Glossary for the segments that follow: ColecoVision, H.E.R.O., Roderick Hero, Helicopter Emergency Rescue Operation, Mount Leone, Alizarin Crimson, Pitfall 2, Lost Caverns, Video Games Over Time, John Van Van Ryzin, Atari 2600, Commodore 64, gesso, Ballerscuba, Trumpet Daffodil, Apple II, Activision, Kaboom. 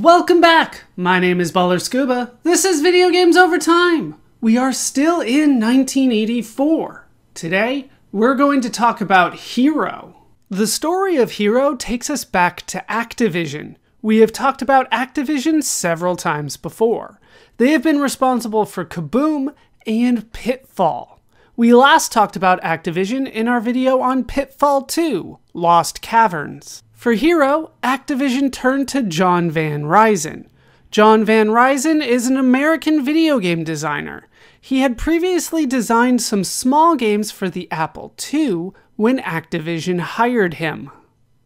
Welcome back! My name is Ballerscuba. This is Video Games Over Time. We are still in 1984. Today, we're going to talk about Hero. The story of Hero takes us back to Activision. We have talked about Activision several times before. They have been responsible for Kaboom and Pitfall. We last talked about Activision in our video on Pitfall 2, Lost Caverns. For Hero, Activision turned to John Van Ryzin. John Van Ryzin is an American video game designer. He had previously designed some small games for the Apple II when Activision hired him.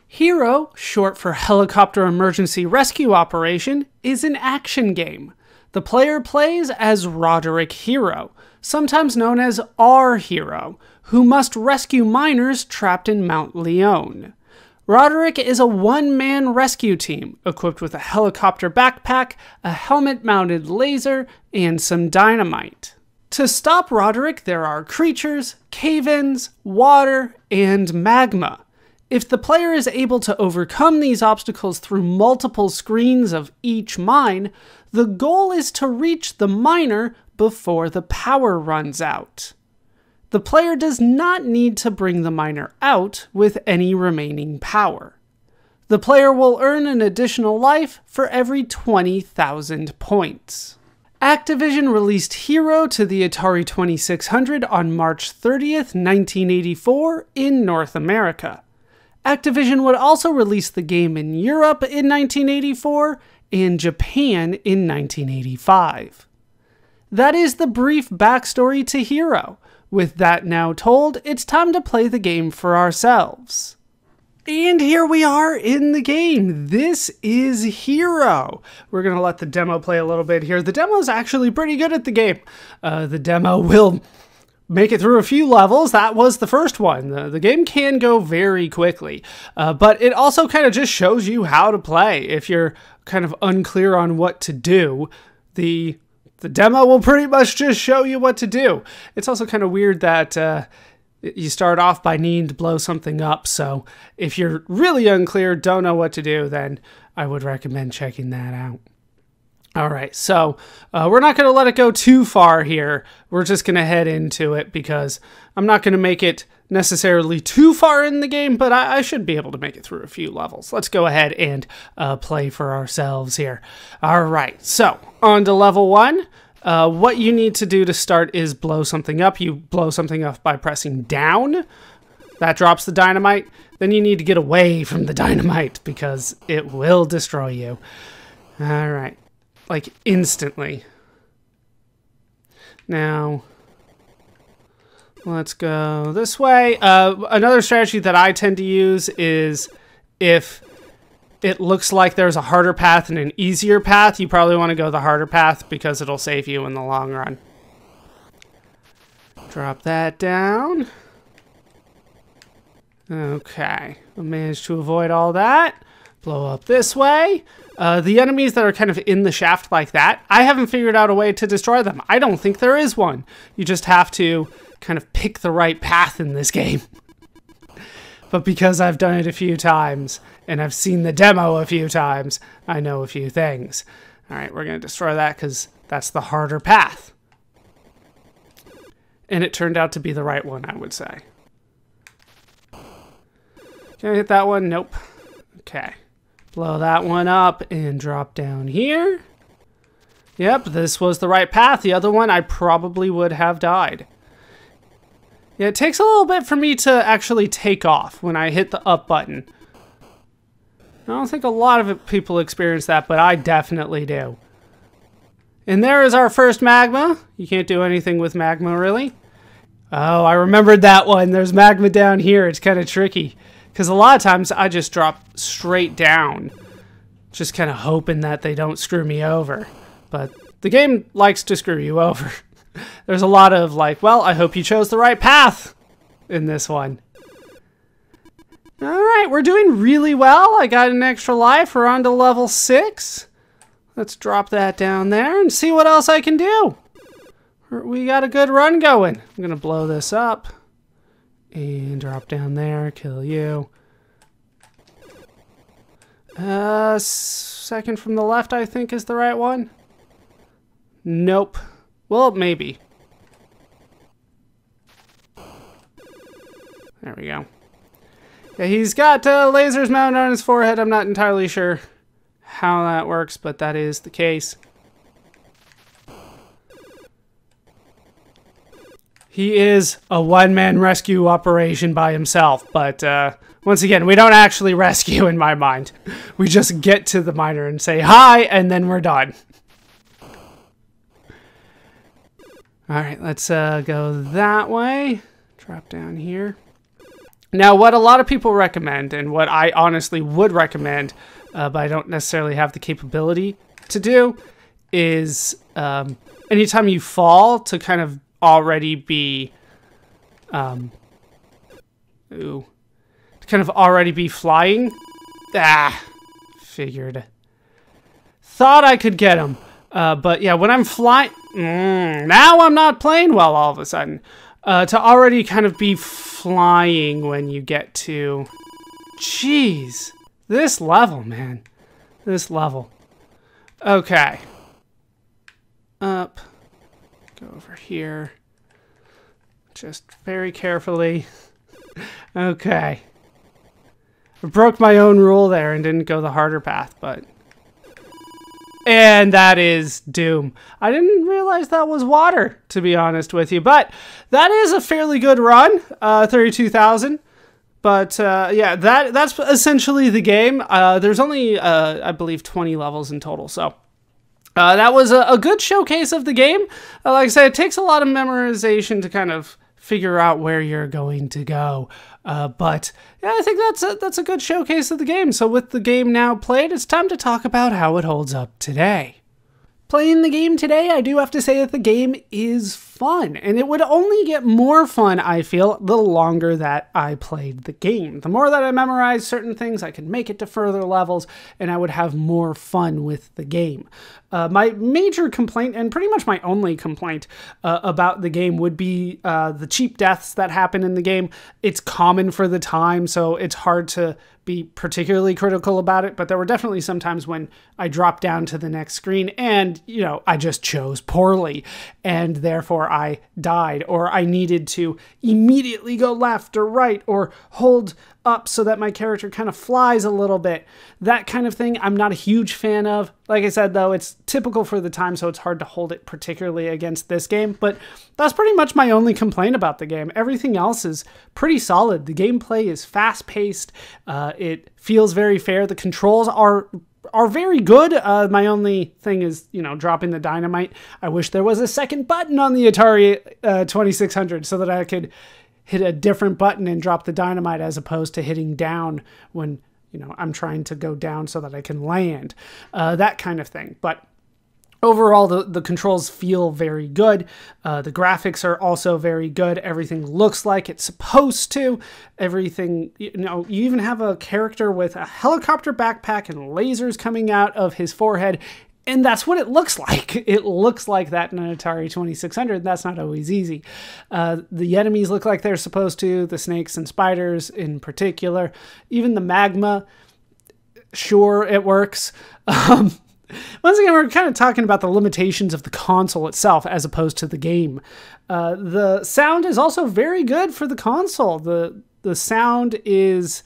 Hero, short for Helicopter Emergency Rescue Operation, is an action game. The player plays as Roderick Hero, sometimes known as Our Hero, who must rescue miners trapped in Mount Leone. Roderick is a one-man rescue team, equipped with a helicopter backpack, a helmet-mounted laser, and some dynamite. To stop Roderick, there are creatures, cave-ins, water, and magma. If the player is able to overcome these obstacles through multiple screens of each mine, the goal is to reach the miner before the power runs out. The player does not need to bring the miner out with any remaining power. The player will earn an additional life for every 20,000 points. Activision released Hero to the Atari 2600 on March 30th, 1984 in North America. Activision would also release the game in Europe in 1984 and Japan in 1985. That is the brief backstory to Hero. With that now told, it's time to play the game for ourselves. And here we are in the game. This is Hero. We're going to let the demo play a little bit here. The demo is actually pretty good at the game. The demo will make it through a few levels. That was the first one. The game can go very quickly, but it also kind of just shows you how to play. If you're kind of unclear on what to do, the demo will pretty much just show you what to do. It's also kind of weird that you start off by needing to blow something up, so if you're really unclear, don't know what to do, then I would recommend checking that out. Alright, so we're not going to let it go too far here. We're just going to head into it because I'm not going to make it necessarily too far in the game, but I should be able to make it through a few levels. Let's go ahead and play for ourselves here. All right, so on to level one. What you need to do to start is blow something up. You blow something up by pressing down. That drops the dynamite. Then you need to get away from the dynamite because it will destroy you. All right, like instantly. Now, let's go this way. Another strategy that I tend to use is if it looks like there's a harder path and an easier path, you probably want to go the harder path because it'll save you in the long run. Drop that down. Okay, I managed to avoid all that. Blow up this way. The enemies that are kind of in the shaft like that, I haven't figured out a way to destroy them. I don't think there is one. You just have to kind of pick the right path in this game. But because I've done it a few times, and I've seen the demo a few times, I know a few things. Alright, we're going to destroy that because that's the harder path. And it turned out to be the right one, I would say. Can I hit that one? Nope. Okay. Blow that one up and drop down here. Yep, this was the right path. The other one, I probably would have died. Yeah, it takes a little bit for me to actually take off when I hit the up button. I don't think a lot of people experience that, but I definitely do. And there is our first magma. You can't do anything with magma, really. Oh, I remembered that one. There's magma down here. It's kind of tricky. Because a lot of times I just drop straight down. Just kind of hoping that they don't screw me over. But the game likes to screw you over. There's a lot of like, well, I hope you chose the right path in this one. All right, we're doing really well. I got an extra life. We're on to level 6. Let's drop that down there and see what else I can do. We got a good run going. I'm going to blow this up and drop down there, kill you. Second from the left, I think, is the right one. Nope. Well, maybe. There we go. Yeah, he's got lasers mounted on his forehead. I'm not entirely sure how that works, but that is the case. He is a one-man rescue operation by himself, but once again, we don't actually rescue in my mind. We just get to the miner and say hi, and then we're done. Alright, let's go that way. Drop down here. Now, what a lot of people recommend, and what I honestly would recommend, but I don't necessarily have the capability to do, is anytime you fall, to kind of already be flying. Ah, figured. Thought I could get him, but yeah, when I'm flying, now I'm not playing well all of a sudden. To already kind of be flying when you get to, jeez, this level, man, this level. Okay, up. Go over here, just very carefully. Okay. I broke my own rule there and didn't go the harder path, but... And that is doom. I didn't realize that was water, to be honest with you, but that is a fairly good run, 32,000. But yeah, that's essentially the game. There's only, I believe, 20 levels in total, so... that was a good showcase of the game. Like I said, it takes a lot of memorization to kind of figure out where you're going to go. But yeah, I think that's a good showcase of the game. So with the game now played, it's time to talk about how it holds up today. Playing the game today, I do have to say that the game is fun, and it would only get more fun, I feel, the longer that I played the game. The more that I memorized certain things, I could make it to further levels, and I would have more fun with the game. My major complaint, and pretty much my only complaint about the game, would be the cheap deaths that happen in the game. It's common for the time, so it's hard to be particularly critical about it, but there were definitely some times when I dropped down to the next screen and, you know, I just chose poorly and therefore I died, or I needed to immediately go left or right or hold up so that my character kind of flies a little bit. That kind of thing I'm not a huge fan of. Like I said, though, it's typical for the time, so it's hard to hold it particularly against this game, but that's pretty much my only complaint about the game. Everything else is pretty solid. The gameplay is fast-paced. It feels very fair. The controls are very good. My only thing is, you know, dropping the dynamite. I wish there was a second button on the Atari 2600 so that I could hit a different button and drop the dynamite as opposed to hitting down when, you know, I'm trying to go down so that I can land, that kind of thing. But overall, the controls feel very good. The graphics are also very good. Everything looks like it's supposed to. Everything, you know, you even have a character with a helicopter backpack and lasers coming out of his forehead. And that's what it looks like. It looks like that in an Atari 2600. That's not always easy. The enemies look like they're supposed to. The snakes and spiders in particular. Even the magma. Sure, it works. Once again, we're kind of talking about the limitations of the console itself as opposed to the game. The sound is also very good for the console. The sound is...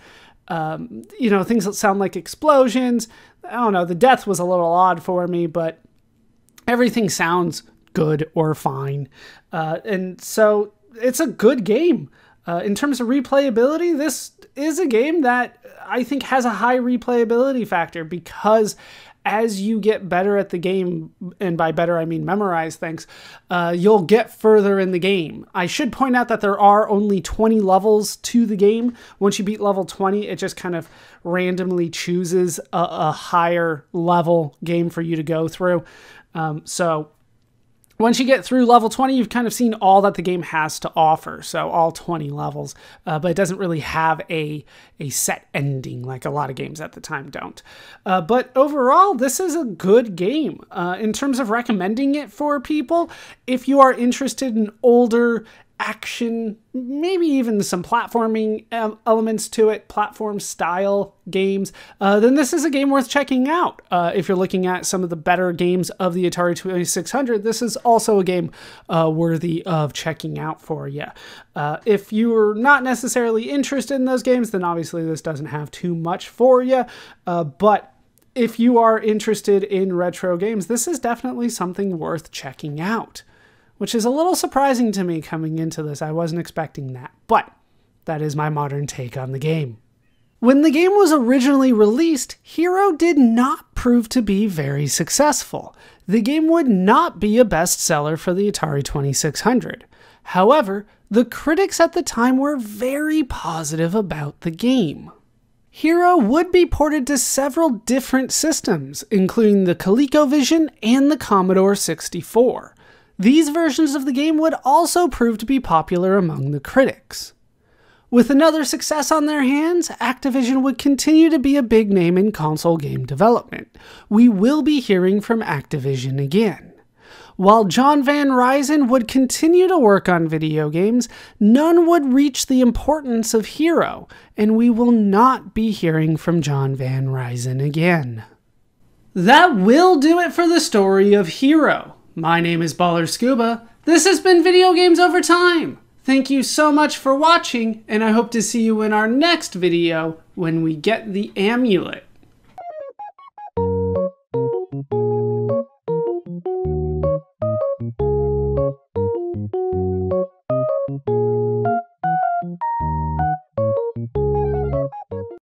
you know, things that sound like explosions. I don't know, the death was a little odd for me, but everything sounds good or fine. And so it's a good game. In terms of replayability, this is a game that I think has a high replayability factor, because as you get better at the game, and by better I mean memorize things, you'll get further in the game. I should point out that there are only 20 levels to the game. Once you beat level 20, it just kind of randomly chooses a higher level game for you to go through. So once you get through level 20, you've kind of seen all that the game has to offer, so all 20 levels, but it doesn't really have a set ending like a lot of games at the time don't. But overall, this is a good game. In terms of recommending it for people, if you are interested in older action, maybe even some platforming elements to it, platform style games, then this is a game worth checking out. If you're looking at some of the better games of the Atari 2600, this is also a game worthy of checking out for you. If you're not necessarily interested in those games, then obviously this doesn't have too much for you, but if you are interested in retro games, this is definitely something worth checking out. Which is a little surprising to me coming into this. I wasn't expecting that, but that is my modern take on the game. When the game was originally released, Hero did not prove to be very successful. The game would not be a bestseller for the Atari 2600. However, the critics at the time were very positive about the game. Hero would be ported to several different systems, including the ColecoVision and the Commodore 64. These versions of the game would also prove to be popular among the critics. With another success on their hands, Activision would continue to be a big name in console game development. We will be hearing from Activision again. While John Van Ryzin would continue to work on video games, none would reach the importance of Hero, and we will not be hearing from John Van Ryzin again. That will do it for the story of Hero. My name is Ballerscuba. This has been Video Games Over Time. Thank you so much for watching, and I hope to see you in our next video when we get the amulet.